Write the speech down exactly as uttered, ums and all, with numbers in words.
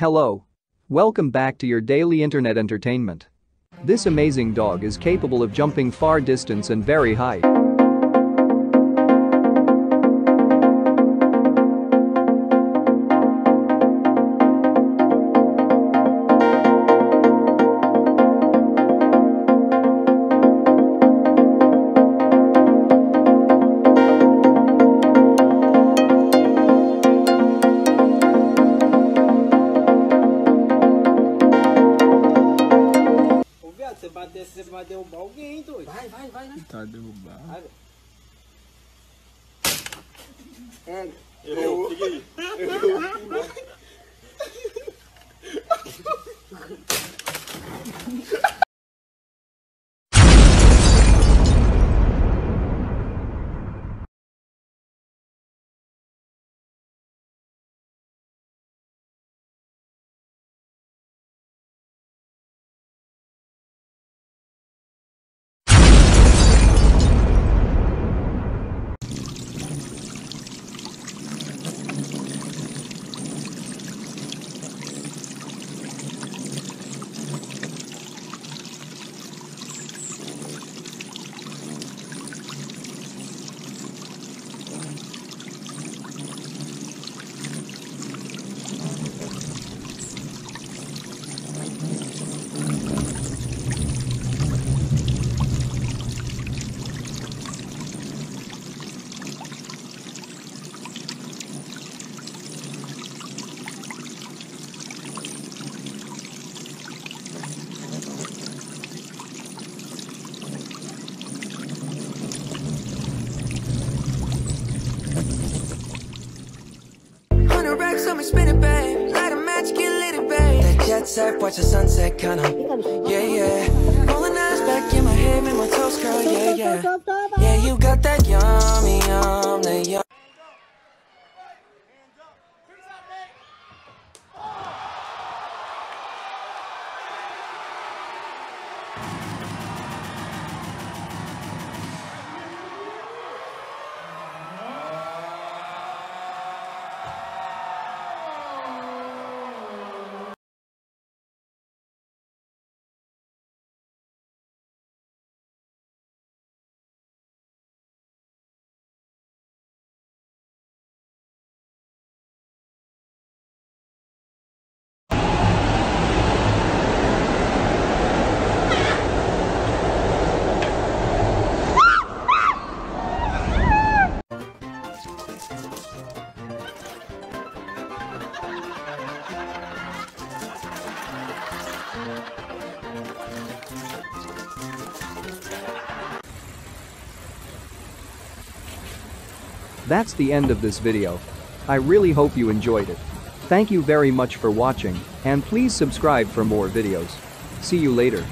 Hello. Welcome back to your daily internet entertainment. This amazing dog is capable of jumping far distance and very high. Você bater, você vai derrubar alguém, doido. Vai, vai, vai, né? Tá derrubado. Pega. Errou. Fica aí. Errou. Spin it, babe. Light a match, get lit, babe. That jet set, watch the sunset, kinda. Yeah, yeah. Rolling eyes back in my head, make my toes curl. Yeah, yeah. Yeah, you got that yummy, yum, that yum. That's the end of this video. I really hope you enjoyed it. Thank you very much for watching, and please subscribe for more videos. See you later.